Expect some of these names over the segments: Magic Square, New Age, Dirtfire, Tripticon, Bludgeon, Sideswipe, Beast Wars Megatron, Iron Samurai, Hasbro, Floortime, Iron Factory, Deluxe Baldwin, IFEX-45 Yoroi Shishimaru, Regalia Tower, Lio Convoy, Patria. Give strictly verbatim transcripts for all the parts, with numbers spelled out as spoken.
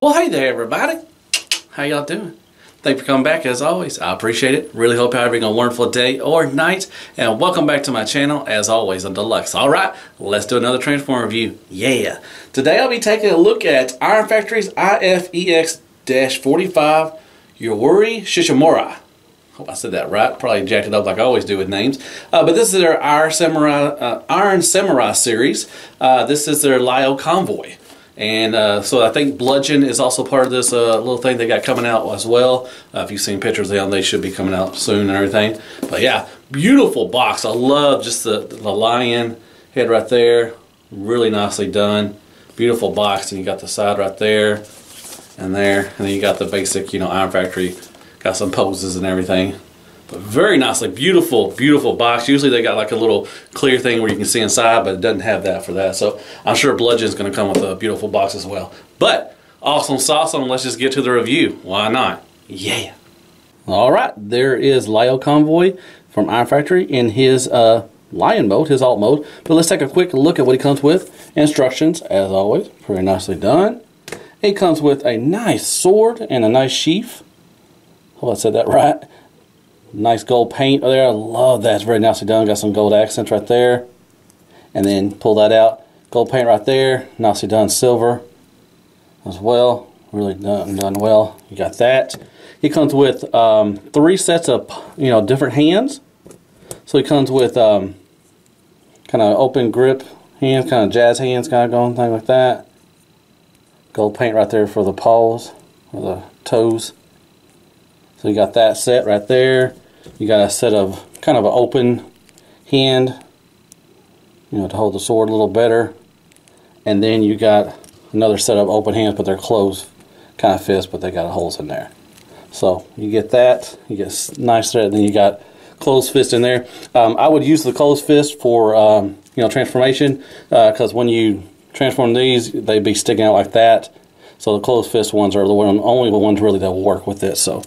Well, hey there, everybody. How y'all doing? Thanks for coming back, as always. I appreciate it. Really hope you're having a wonderful day or night. And welcome back to my channel, as always, on Deluxe. All right, let's do another Transformer review. Yeah. Today, I'll be taking a look at Iron Factory's I F E X forty-five Yoroi Shishimaru. Hope I said that right. Probably jacked it up like I always do with names. Uh, but this is their Iron Samurai, uh, Iron Samurai series. Uh, this is their Lio Convoy. And uh, so I think Bludgeon is also part of this uh, little thing they got coming out as well. Uh, if you've seen pictures of them, they should be coming out soon and everything. But yeah, beautiful box. I love just the, the lion head right there. Really nicely done. Beautiful box. And you got the side right there and there. And then you got the basic, you know, Iron Factory. Got some poses and everything. But very nicely, beautiful, beautiful box. Usually they got like a little clear thing where you can see inside, but it doesn't have that for that. So I'm sure Bludgeon's gonna come with a beautiful box as well. But awesome sauce on, let's just get to the review. Why not? Yeah. All right, there is Lio Convoy from Iron Factory in his uh, lion mode, his alt mode. But let's take a quick look at what he comes with. Instructions, as always, pretty nicely done. It comes with a nice sword and a nice sheath. Hope I said that right. Nice gold paint there. I love that. It's very nicely done. Got some gold accents right there. And then pull that out. Gold paint right there. Nicely done silver as well. Really done, done well. You got that. It comes with um, three sets of, you know, different hands. So it comes with um, kind of open grip hands, kind of jazz hands kind of going, thing like that. Gold paint right there for the paws or the toes. So you got that set right there. You got a set of kind of an open hand, you know, to hold the sword a little better. And then you got another set of open hands, but they're closed kind of fists, but they got holes in there. So you get that. You get a nice set. Then you got closed fist in there. Um, I would use the closed fist for um, you know, transformation, because uh, when you transform these, they'd be sticking out like that. So the closed fist ones are the one, only the ones really that will work with this. So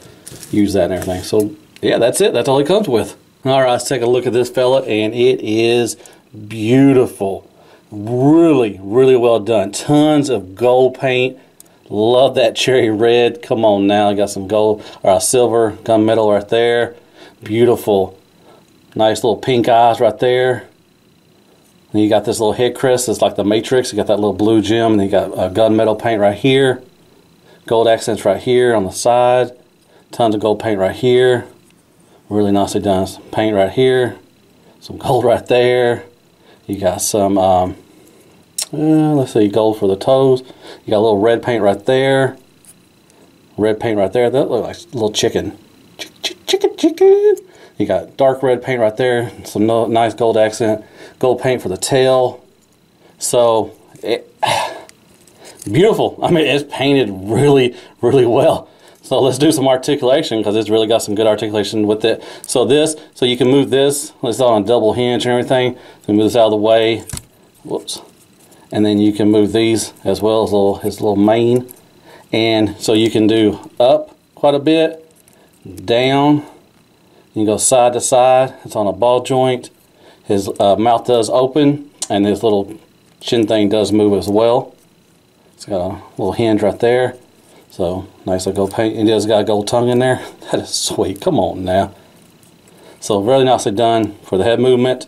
use that and everything. So yeah, that's it. That's all it comes with. All right, let's take a look at this fella, and it is beautiful. Really, really well done. Tons of gold paint. Love that cherry red. Come on now, I got some gold or uh, silver gunmetal right there. Beautiful. Nice little pink eyes right there. And you got this little head crest. It's like the Matrix. You got that little blue gem, and you got uh, gunmetal paint right here. Gold accents right here on the side. Tons of gold paint right here. Really nicely done. Some paint right here. Some gold right there. You got some, um, uh, let's see, gold for the toes. You got a little red paint right there. Red paint right there. That looks like a little chicken. Ch ch chicken, chicken. You got dark red paint right there. Some no nice gold accent. Gold paint for the tail. So, it, beautiful. I mean, it's painted really, really well. So let's do some articulation, because it's really got some good articulation with it. So this, so you can move this. It's on a double hinge and everything. So move this out of the way. Whoops. And then you can move these as well as little, his little mane. And so you can do up quite a bit, down. You can go side to side. It's on a ball joint. His uh, mouth does open, and his little chin thing does move as well. It's got a little hinge right there. So, nice little gold paint. It has got a gold tongue in there. That is sweet. Come on now. So, really nicely done for the head movement.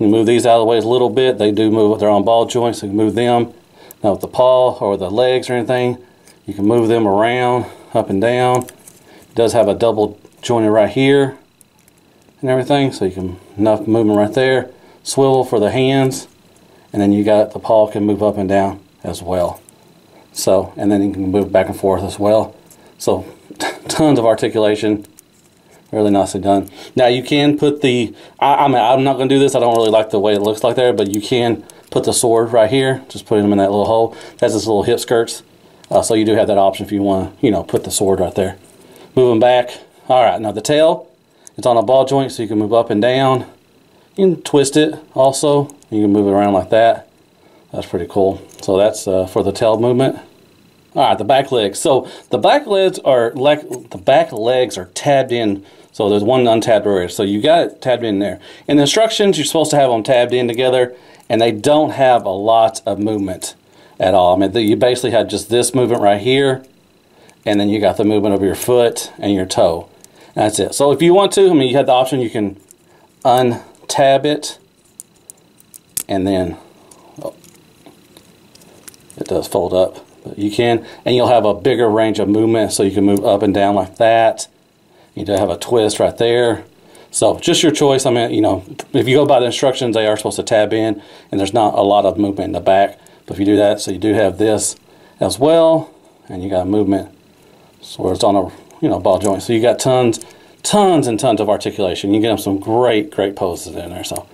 You move these out of the way a little bit. They do move with their own ball joints. So you can move them. Now, with the paw or the legs or anything, you can move them around, up and down. It does have a double jointed right here and everything. So, you can enough movement right there. Swivel for the hands. And then you got the paw can move up and down as well. So, and then you can move back and forth as well. So, tons of articulation. Really nicely done. Now, you can put the, I, I mean, I'm not going to do this. I don't really like the way it looks like there, but you can put the sword right here. Just putting them in that little hole. It has this little hip skirts. Uh, so, you do have that option if you want to, you know, put the sword right there. Moving back. All right. Now, the tail. It's on a ball joint, so you can move up and down. You can twist it also. You can move it around like that. That's pretty cool. So that's uh, for the tail movement. All right, the back legs. So the back legs are like the back legs are tabbed in. So there's one untabbed area. So you got it tabbed in there. In the instructions, you're supposed to have them tabbed in together, and they don't have a lot of movement. at all. I mean, the, you basically had just this movement right here, and then you got the movement of your foot and your toe. And that's it. So if you want to, I mean, you had the option, you can untab it, and then oh, it does fold up. But you can, and you'll have a bigger range of movement, so you can move up and down like that. You do have a twist right there. So just your choice. I mean, you know, if you go by the instructions, they are supposed to tab in, and there's not a lot of movement in the back. But if you do that, so you do have this as well, and you got movement, so it's on a you know ball joint. So you got tons, tons and tons of articulation. You get them some great, great poses in there. So,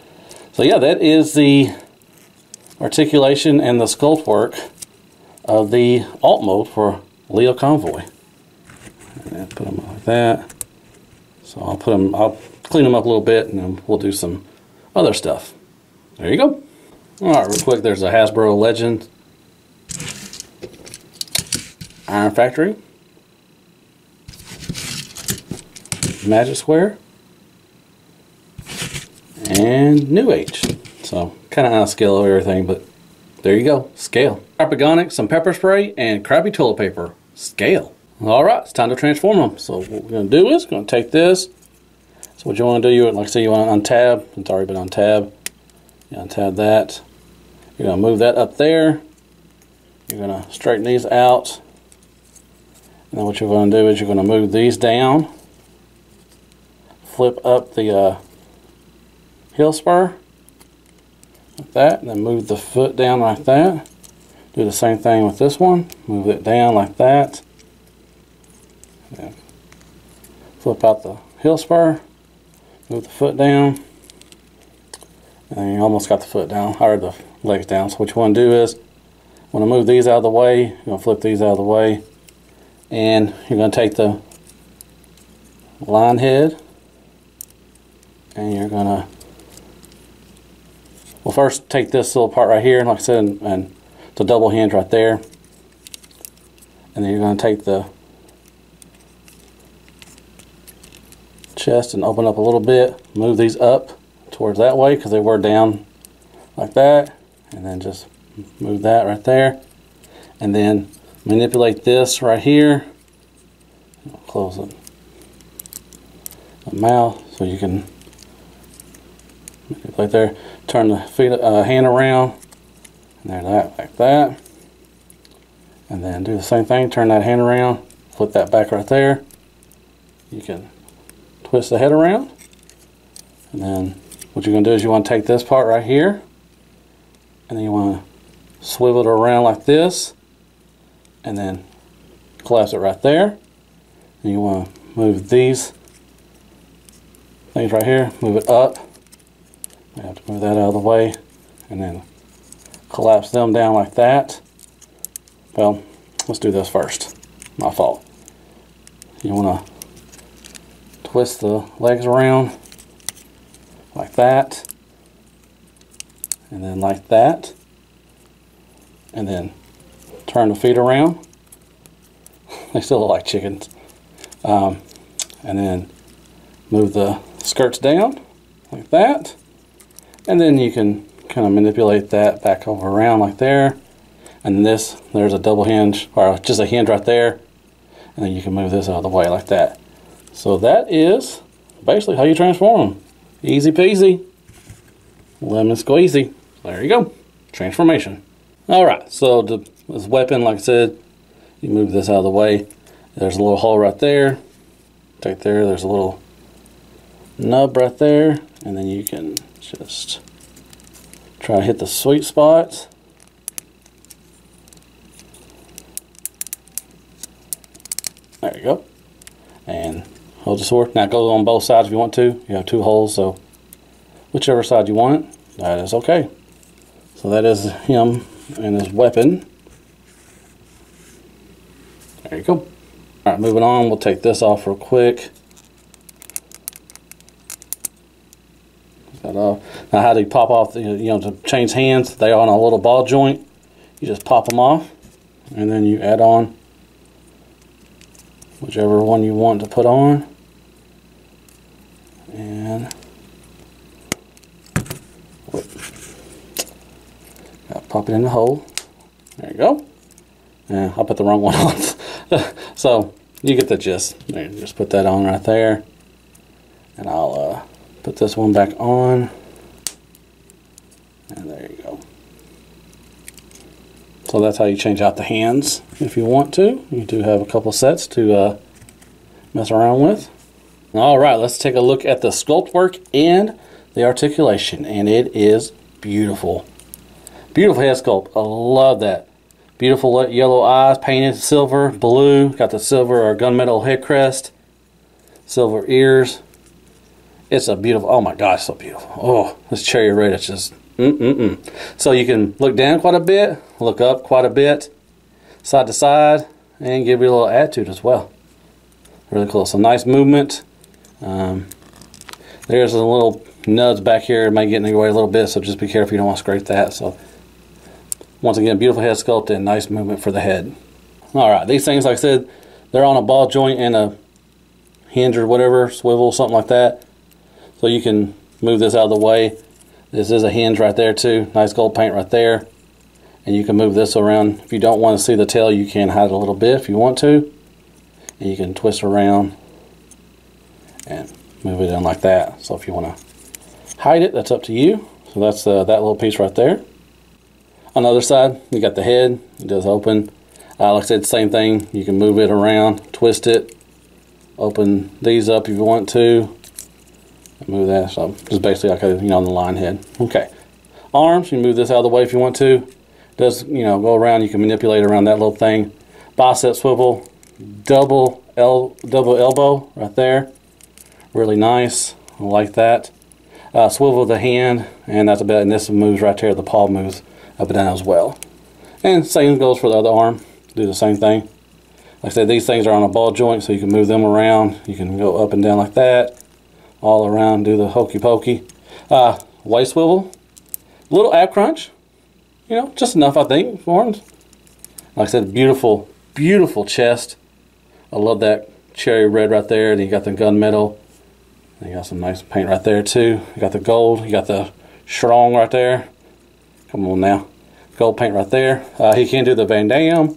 so yeah, that is the articulation and the sculpt work of the alt mode for Lio Convoy. And put them like that. So I'll put them. I'll clean them up a little bit, and then we'll do some other stuff. There you go. All right, real quick. There's a Hasbro Legend, Iron Factory, Magic Square, and New Age. So kind of out of scale of everything, but there you go. Scale. Harpagonic, some pepper spray, and crappy toilet paper. Scale. All right, it's time to transform them. So what we're going to do is we're going to take this. So what you want to do, you like I say, you want to untab. It's already been untabbed. You untab that. You're going to move that up there. You're going to straighten these out. And then what you're going to do is you're going to move these down. Flip up the uh, heel spur. Like that. And then move the foot down like that. Do the same thing with this one. Move it down like that. Yeah. Flip out the heel spur, move the foot down, and you almost got the foot down, or the legs down. So what you want to do is, you want to move these out of the way, you're going to flip these out of the way, and you're going to take the lion head, and you're going to, well first take this little part right here, like I said, and, and the double hinge right there, and then you're going to take the chest and open up a little bit, move these up towards that way because they were down like that, and then just move that right there, and then manipulate this right here. Close it, the mouth, so you can right there, turn the feet uh, hand around, and there that like that, and then do the same thing, turn that hand around, flip that back right there. You can twist the head around, and then what you're going to do is you want to take this part right here, and then you want to swivel it around like this, and then collapse it right there, and you want to move these things right here, move it up, you have to move that out of the way, and then collapse them down like that. Well, let's do this first, my fault. You want to twist the legs around like that, and then like that, and then turn the feet around. They still look like chickens. Um, and then move the skirts down like that, and then you can kind of manipulate that back over around like there, and this, there's a double hinge, or just a hinge right there, and then you can move this out of the way like that. So that is basically how you transform them. Easy peasy. Lemon squeezy. There you go. Transformation. Alright, so the, this weapon, like I said, you move this out of the way. There's a little hole right there. Right there, there's a little nub right there. And then you can just try to hit the sweet spots. There you go. And hold the sword. Now go on both sides if you want to. You have two holes, so whichever side you want it, that is okay. So that is him and his weapon. There you go. Alright, moving on. We'll take this off real quick. That off. Now how do you pop off, the, you know, to change hands? They are on a little ball joint. You just pop them off, and then you add on whichever one you want to put on, and whoop, pop it in the hole, There you go. Uh, I put the wrong one on. So you get the gist. There, just put that on right there. And I'll uh, put this one back on. And there you go. So that's how you change out the hands if you want to. You do have a couple sets to uh, mess around with. All right, let's take a look at the sculpt work and the articulation. And it is beautiful. Beautiful head sculpt. I love that. Beautiful yellow eyes painted silver, blue. Got the silver or gunmetal head crest. Silver ears. It's a beautiful, oh my gosh, so beautiful. Oh, this cherry red is just, mm-mm-mm. So you can look down quite a bit, look up quite a bit, side to side, and give you a little attitude as well. Really cool. So nice movement. Um, there's a little nubs back here. It might get in your way a little bit, so just be careful you don't want to scrape that. So once again, beautiful head sculpt and nice movement for the head. All right, these things, like I said, they're on a ball joint and a hinge or whatever, swivel, something like that. So you can move this out of the way. This is a hinge right there too. Nice gold paint right there. And you can move this around. If you don't want to see the tail, you can hide it a little bit if you want to. And you can twist around and move it in like that. So if you want to hide it, that's up to you. So that's uh, that little piece right there. On the other side, you got the head. It does open. Uh, like I said, same thing. You can move it around, twist it, open these up if you want to. Move that, so just basically like a, you know, on the lion head. Okay, arms, you can move this out of the way if you want to. It does, you know, go around, you can manipulate around that little thing. Bicep swivel, double el double elbow right there. Really nice, I like that. Uh, swivel the hand, and that's about it. And this moves right there, the paw moves up and down as well. And same goes for the other arm, do the same thing. Like I said, these things are on a ball joint, so you can move them around. You can go up and down like that. All around, do the hokey pokey. Uh, waist swivel, little ab crunch, you know, just enough, I think, for arms. Like I said, beautiful, beautiful chest. I love that cherry red right there. Then you got the gunmetal. You got some nice paint right there, too. You got the gold, you got the strong right there. Come on now, gold paint right there. Uh, he can do the Van Damme,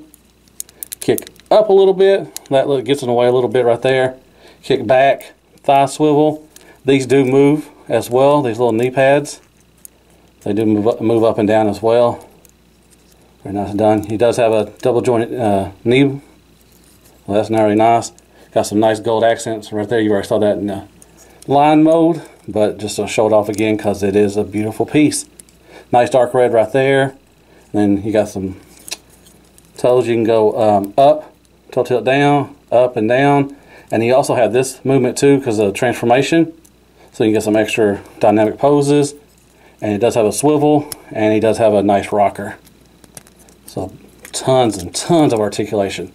kick up a little bit, that gets in the way a little bit right there, kick back, thigh swivel. These do move as well, these little knee pads. They do move up, move up and down as well. Very nice done. He does have a double jointed uh, knee. Well, that's not really nice. Got some nice gold accents right there. You already saw that in the line mode, but just to show it off again because it is a beautiful piece. Nice dark red right there. And then you got some toes. You can go um, up, toe tilt down, up and down. And you also have this movement too because of the transformation. So you can get some extra dynamic poses. And it does have a swivel, and he does have a nice rocker. So tons and tons of articulation.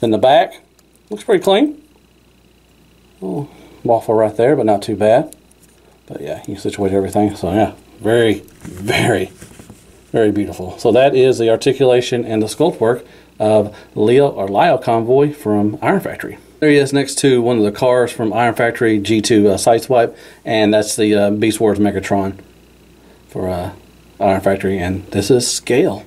Then the back looks pretty clean. Little waffle right there, but not too bad. But yeah, you situate everything. So yeah, very, very, very beautiful. So that is the articulation and the sculpt work of Lio or Lio Convoy from Iron Factory. There he is next to one of the cars from Iron Factory G two uh, Sideswipe, and that's the uh, Beast Wars Megatron for uh, Iron Factory, and this is scale.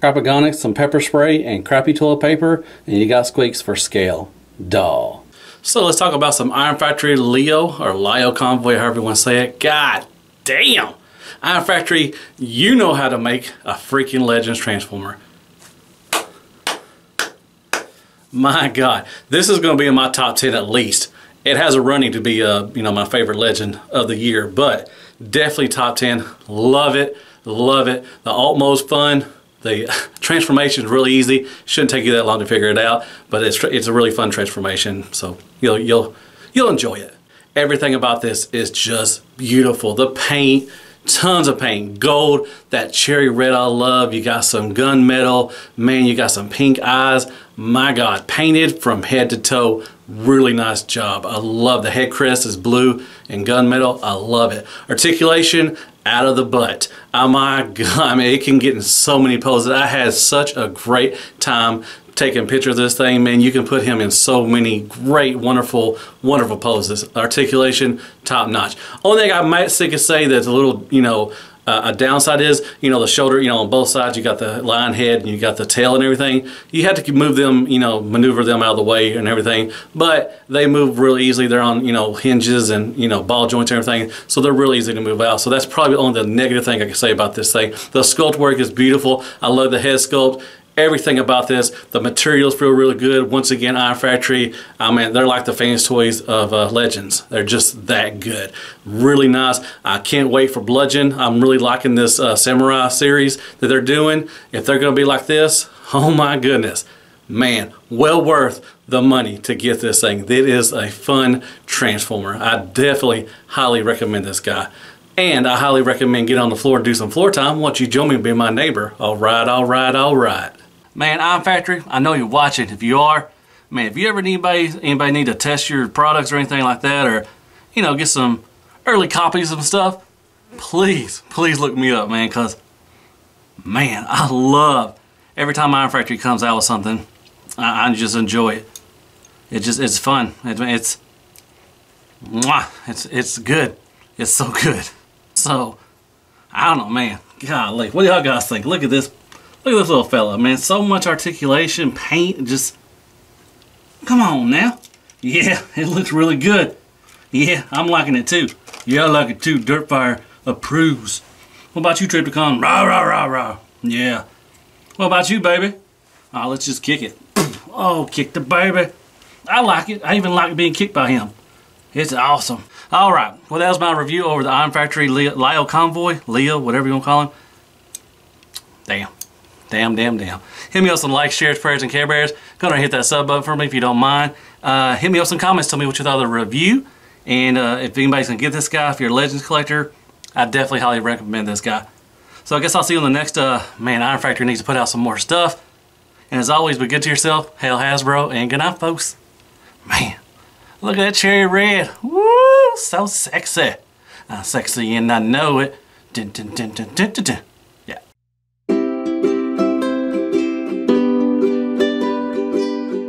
Crapagonics, some pepper spray, and crappy toilet paper, and you got Squeaks for scale. Duh. So let's talk about some Iron Factory Lio, or Lio Convoy, however you want to say it. God damn! Iron Factory, you know how to make a freaking Legends Transformer. My God, this is going to be in my top ten at least. It has a running to be, uh, you know, my favorite Legend of the year, but definitely top ten. Love it, love it. The alt mode's fun. The transformation is really easy. Shouldn't take you that long to figure it out, but it's it's a really fun transformation. So you'll you'll you'll enjoy it. Everything about this is just beautiful. The paint. Tons of paint, gold, that cherry red I love. You got some gunmetal, man, you got some pink eyes. My God, painted from head to toe, really nice job. I love the head crest is blue and gunmetal, I love it. Articulation, out of the butt. Oh my God, I mean, it can get in so many poses. I had such a great time taking pictures of this thing, man. You can put him in so many great, wonderful, wonderful poses. Articulation, top notch. Only thing I might say is say that's a little, you know, Uh, a downside is, you know, the shoulder, you know, on both sides, you got the lion head and you got the tail and everything. You had to move them, you know, maneuver them out of the way and everything. But they move really easily. They're on, you know, hinges and, you know, ball joints and everything. So they're really easy to move out. So that's probably only the negative thing I can say about this thing. The sculpt work is beautiful. I love the head sculpt. Everything about this, the materials feel really good. Once again, Iron Factory, I mean, they're like the fans' toys of uh, Legends. They're just that good. Really nice. I can't wait for Bludgeon. I'm really liking this uh, Samurai series that they're doing. If they're going to be like this, oh my goodness. Man, well worth the money to get this thing. It is a fun Transformer. I definitely highly recommend this guy. And I highly recommend get on the floor and do some floor time. Once you join me and be my neighbor. All right, all right, all right. Man, Iron Factory, I know you're watching. If you are, man, if you ever need anybody, anybody need to test your products or anything like that, or, you know, get some early copies of stuff, please, please look me up, man, because, man, I love every time Iron Factory comes out with something, I, I just enjoy it. It just, it's fun. It, it's, mwah, it's, it's good. It's so good. So, I don't know, man. Golly, what do y'all guys think? Look at this. Look at this little fella, man. So much articulation, paint, just... Come on, now. Yeah, it looks really good. Yeah, I'm liking it, too. Yeah, I like it, too. Dirtfire approves. What about you, Tripticon? Rah, rah, rah, rah. Yeah. What about you, baby? Oh, let's just kick it. Oh, kick the baby. I like it. I even like being kicked by him. It's awesome. All right. Well, that was my review over the Iron Factory Lio Convoy. Lio, whatever you want to call him. Damn. Damn, damn, damn. Hit me up some likes, shares, prayers, and care bears. Go ahead and hit that sub button for me if you don't mind. Uh, hit me up some comments. Tell me what you thought of the review. And uh, if anybody's going to get this guy, if you're a Legends collector, I definitely highly recommend this guy. So I guess I'll see you on the next... Uh, man, Iron Factory needs to put out some more stuff. And as always, be good to yourself. Hail Hasbro. And good night, folks. Man, look at that cherry red. Woo, so sexy. I'm sexy and I know it. Dun, dun, dun, dun, dun, dun, dun.